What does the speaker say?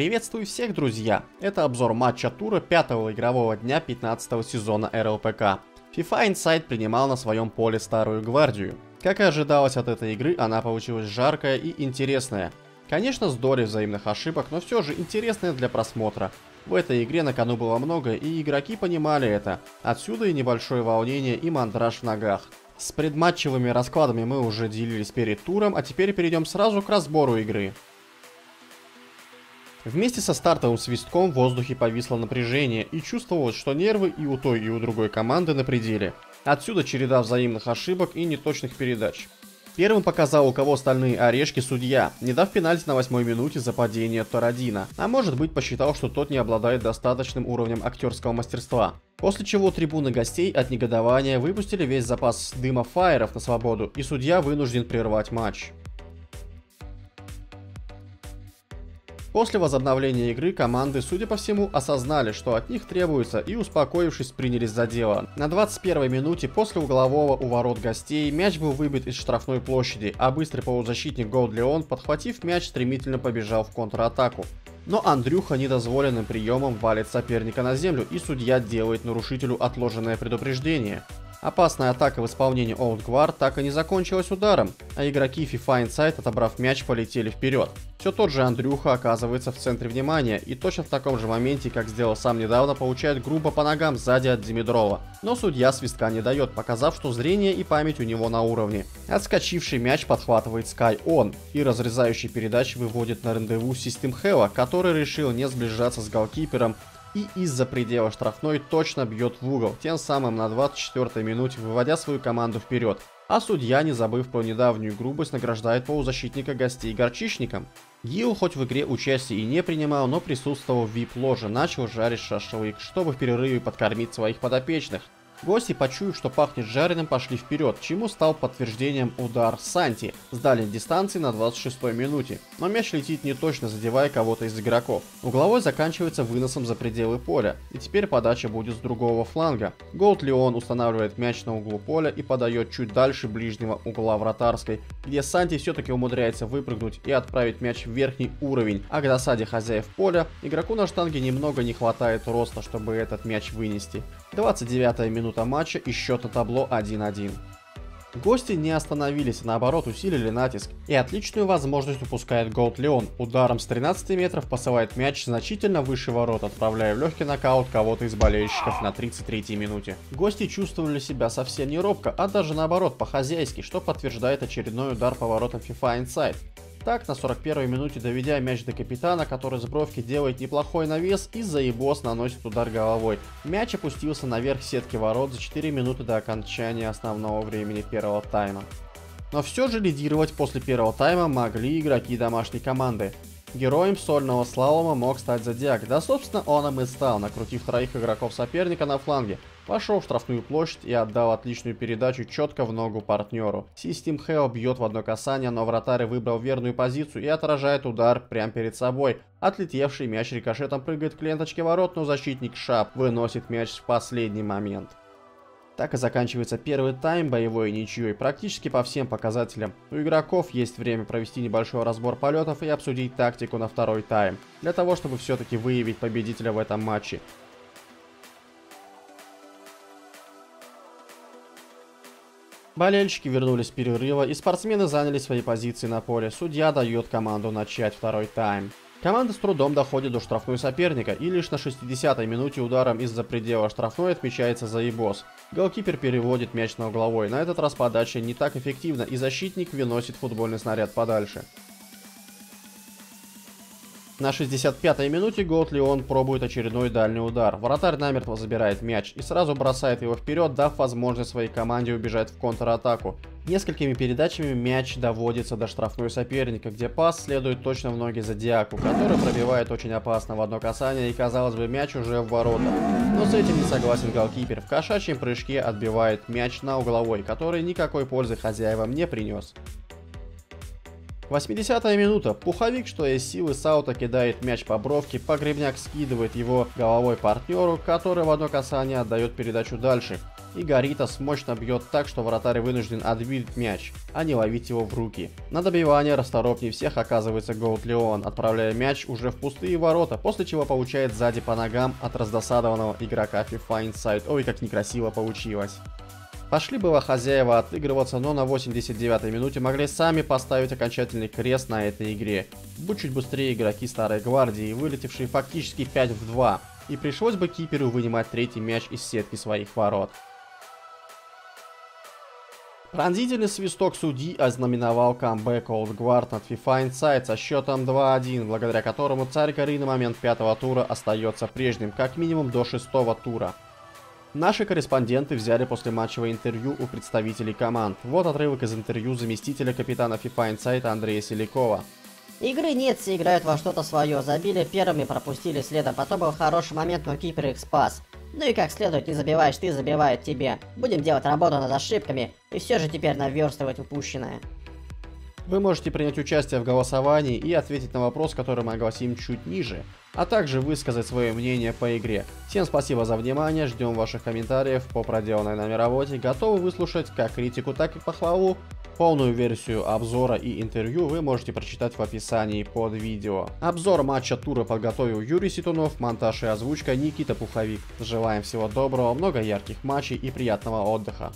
Приветствую всех, друзья! Это обзор матча тура 5-го игрового дня 15-го сезона РЛПК. FIFA Insight принимал на своем поле Старую Гвардию. Как и ожидалось от этой игры, она получилась жаркая и интересная. Конечно, с долей взаимных ошибок, но все же интересная для просмотра. В этой игре на кону было много, и игроки понимали это. Отсюда и небольшое волнение и мандраж в ногах. С предматчевыми раскладами мы уже делились перед туром, а теперь перейдем сразу к разбору игры. Вместе со стартовым свистком в воздухе повисло напряжение, и чувствовалось, что нервы и у той, и у другой команды на пределе. Отсюда череда взаимных ошибок и неточных передач. Первым показал, у кого стальные орешки, судья, не дав пенальти на 8-й минуте за падение Тарадина, а может быть посчитал, что тот не обладает достаточным уровнем актерского мастерства. После чего трибуны гостей от негодования выпустили весь запас дыма фаеров на свободу, и судья вынужден прервать матч. После возобновления игры команды, судя по всему, осознали, что от них требуется, и, успокоившись, принялись за дело. На 21-й минуте после углового у ворот гостей мяч был выбит из штрафной площади, а быстрый полузащитник Голд Леон, подхватив мяч, стремительно побежал в контратаку. Но Андрюха недозволенным приемом валит соперника на землю, и судья делает нарушителю отложенное предупреждение. Опасная атака в исполнении Олд Гвард так и не закончилась ударом, а игроки FIFA Insight, отобрав мяч, полетели вперед. Все тот же Андрюха оказывается в центре внимания и точно в таком же моменте, как сделал сам недавно, получает грубо по ногам сзади от Демидрова. Но судья свистка не дает, показав, что зрение и память у него на уровне. Отскочивший мяч подхватывает Sky On, и разрезающий передачи выводит на рандеву Систем Хэла, который решил не сближаться с голкипером, и из-за предела штрафной точно бьет в угол, тем самым на 24-й минуте выводя свою команду вперед. А судья, не забыв про недавнюю грубость, награждает полузащитника гостей горчичником. Гил хоть в игре участия и не принимал, но присутствовал в вип-ложе, начал жарить шашлык, чтобы в перерыве подкормить своих подопечных. Гости, почуяв, что пахнет жареным, пошли вперед, чему стал подтверждением удар Санти с дальней дистанции на 26-й минуте. Но мяч летит неточно, задевая кого-то из игроков. Угловой заканчивается выносом за пределы поля, и теперь подача будет с другого фланга. Голд Леон устанавливает мяч на углу поля и подает чуть дальше ближнего угла вратарской, где Санти все-таки умудряется выпрыгнуть и отправить мяч в верхний уровень, а к досаде хозяев поля игроку на штанге немного не хватает роста, чтобы этот мяч вынести. 29-я минута матча и счет на табло 1-1. Гости не остановились, наоборот усилили натиск, и отличную возможность упускает Голд Леон. Ударом с 13 метров посылает мяч значительно выше ворот, отправляя в легкий нокаут кого-то из болельщиков на 33-й минуте. Гости чувствовали себя совсем не робко, а даже наоборот по-хозяйски, что подтверждает очередной удар по воротам FIFA Insight. Так, на 41-й минуте, доведя мяч до капитана, который с бровки делает неплохой навес и заебос наносит удар головой. Мяч опустился наверх сетки ворот за 4 минуты до окончания основного времени первого тайма. Но все же лидировать после первого тайма могли игроки домашней команды. Героем сольного слалома мог стать Зодиак, да собственно он им и стал, накрутив троих игроков соперника на фланге. Пошел в штрафную площадь и отдал отличную передачу четко в ногу партнеру. Систем Хэл бьет в одно касание, но вратарь выбрал верную позицию и отражает удар прямо перед собой. Отлетевший мяч рикошетом прыгает к ленточке ворот, но защитник Шап выносит мяч в последний момент. Так и заканчивается первый тайм боевой ничьей практически по всем показателям. У игроков есть время провести небольшой разбор полетов и обсудить тактику на второй тайм, для того чтобы все-таки выявить победителя в этом матче. Болельщики вернулись с перерыва, и спортсмены заняли свои позиции на поле. Судья дает команду начать второй тайм. Команда с трудом доходит до штрафной соперника, и лишь на 60-й минуте ударом из-за предела штрафной отмечается заебос. Голкипер переводит мяч на угловой, на этот раз подача не так эффективна, и защитник выносит футбольный снаряд подальше. На 65-й минуте Голд Леон пробует очередной дальний удар. Вратарь намертво забирает мяч и сразу бросает его вперед, дав возможность своей команде убежать в контратаку. Несколькими передачами мяч доводится до штрафной соперника, где пас следует точно в ноги Зодиаку, который пробивает очень опасно в одно касание, и казалось бы, мяч уже в ворота. Но с этим не согласен голкипер. В кошачьем прыжке отбивает мяч на угловой, который никакой пользы хозяевам не принес. 80-я минута. Пуховик, что есть силы, с аута кидает мяч по бровке, Погребняк скидывает его головой партнеру, который в одно касание отдает передачу дальше. и Горитас мощно бьет так, что вратарь вынужден отбить мяч, а не ловить его в руки. На добивание расторопнее всех оказывается Голд Леон, отправляя мяч уже в пустые ворота, после чего получает сзади по ногам от раздосадованного игрока FIFA Insight. Ой, как некрасиво получилось. Пошли было хозяева отыгрываться, но на 89-й минуте могли сами поставить окончательный крест на этой игре. Будь чуть быстрее игроки Старой Гвардии, вылетевшие фактически 5-2, и пришлось бы киперу вынимать третий мяч из сетки своих ворот. Пронзительный свисток судьи ознаменовал камбэк Олд Гвард над FIFA Insight со счетом 2-1, благодаря которому Царь Кори на момент 5-го тура остается прежним, как минимум до 6-го тура. Наши корреспонденты взяли послематчевое интервью у представителей команд. Вот отрывок из интервью заместителя капитана FIFA Insight Андрея Селикова. Игры нет, все играют во что-то свое. Забили первыми, пропустили следом. Потом был хороший момент, но кипер их спас. Ну и как следует, не забиваешь ты, забивают тебе. Будем делать работу над ошибками и все же теперь наверстывать упущенное. Вы можете принять участие в голосовании и ответить на вопрос, который мы огласим чуть ниже, а также высказать свое мнение по игре. Всем спасибо за внимание, ждем ваших комментариев по проделанной нами работе, готовы выслушать как критику, так и похвалу. Полную версию обзора и интервью вы можете прочитать в описании под видео. Обзор матча тура подготовил Юрий Ситунов, монтаж и озвучка Никита Пуховик. Желаем всего доброго, много ярких матчей и приятного отдыха.